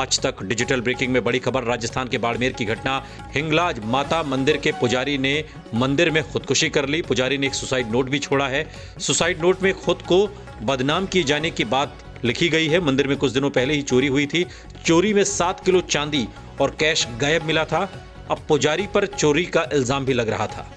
आज तक digital breaking में बड़ी खबर, राजस्थान के बाड़मेर की घटना। हिंगलाज माता मंदिर के पुजारी ने मंदिर में खुदकुशी कर ली। पुजारी ने एक सुसाइड नोट भी छोड़ा है। सुसाइड नोट में खुद को बदनाम किए जाने की बात लिखी गई है। मंदिर में कुछ दिनों पहले ही चोरी हुई थी। चोरी में 7 किलो चांदी और कैश गायब मिला था। अब पुजारी पर चोरी का इल्जाम भी लग रहा था।